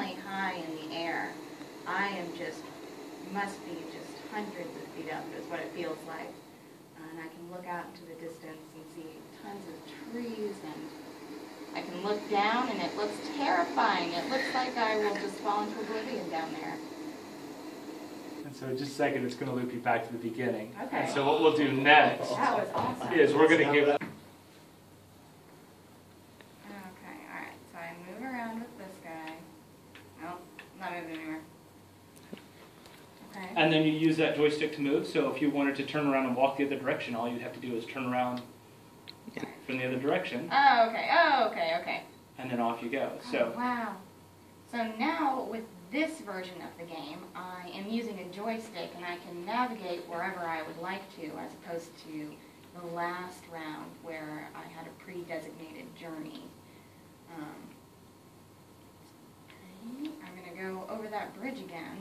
extremely high in the air. I am just, must be just hundreds of feet up is what it feels like. And I can look out into the distance and see tons of trees, and I can look down and it looks terrifying. It looks like I will just fall into oblivion down there. And so in just a second, it's going to loop you back to the beginning. Okay. And so what we'll do next is we're going to give... And then you use that joystick to move, so if you wanted to turn around and walk the other direction, all you'd have to do is turn around from the other direction. Oh, okay, oh, okay, okay. And then off you go. So. Oh, wow. So now, with this version of the game, I am using a joystick, and I can navigate wherever I would like to, as opposed to the last round, where I had a pre-designated journey. Okay. I'm going to go over that bridge again.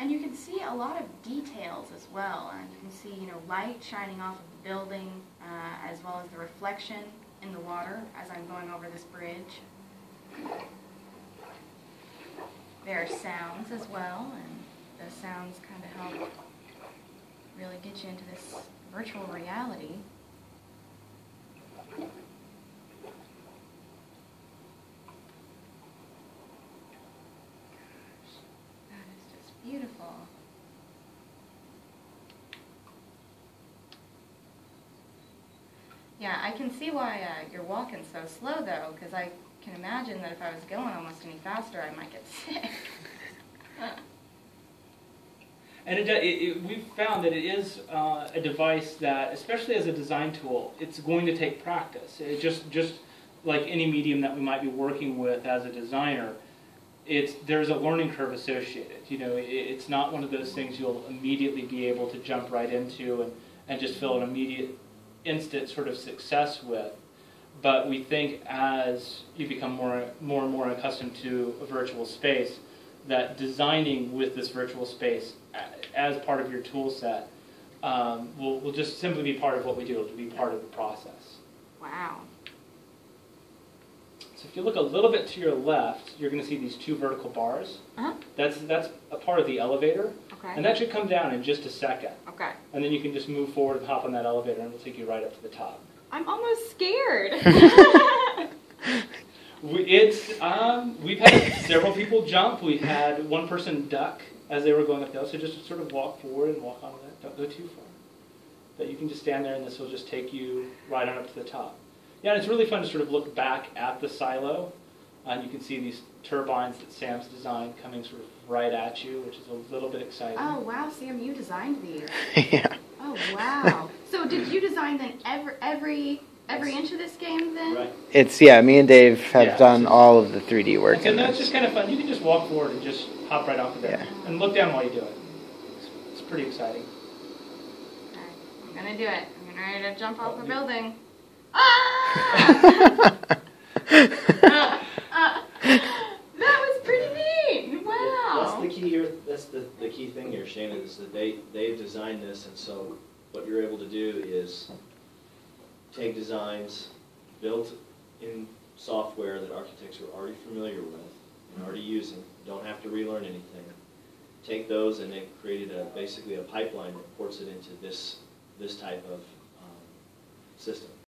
And you can see a lot of details as well. You can see, you know, light shining off of the building, as well as the reflection in the water as I'm going over this bridge. There are sounds as well, and those sounds kind of help really get you into this virtual reality. Beautiful. Yeah, I can see why you're walking so slow, though, because I can imagine that if I was going almost any faster, I might get sick. And we've found that it is a device that, especially as a design tool, it's going to take practice. It just like any medium that we might be working with as a designer, there's a learning curve associated. You know, it's not one of those things you'll immediately be able to jump right into and just feel an immediate, instant sort of success with. But we think as you become more and more accustomed to a virtual space, that designing with this virtual space as part of your tool set will just simply be part of what we do. It'll be part of the process. Wow. So if you look a little bit to your left, you're going to see these two vertical bars. Uh-huh. That's a part of the elevator. Okay. And that should come down in just a second. Okay. And then you can just move forward and hop on that elevator, and it'll take you right up to the top. I'm almost scared. We've had several people jump. We had one person duck as they were going up the hill. So just sort of walk forward and walk on that. Don't go too far. But you can just stand there, and this will just take you right on up to the top. Yeah, and it's really fun to sort of look back at the silo, and you can see these turbines that Sam's designed coming sort of right at you, which is a little bit exciting. Oh, wow, Sam, you designed these. Yeah. Oh, wow. So did you design then every inch of this game then? Right. It's, yeah, me and Dave have done all of the 3D work. And that's just kind of fun. You can just walk forward and just hop right off of there and look down while you do it. It's pretty exciting. All right, I'm going to do it. I'm ready to jump off the building. Ah! That was pretty neat! Wow! That's the key. That's the key thing here, Shannon. Is that they've designed this, and so what you're able to do is take designs built in software that architects are already familiar with and already using. You don't have to relearn anything. Take those, and they've created basically a pipeline that ports it into this type of system.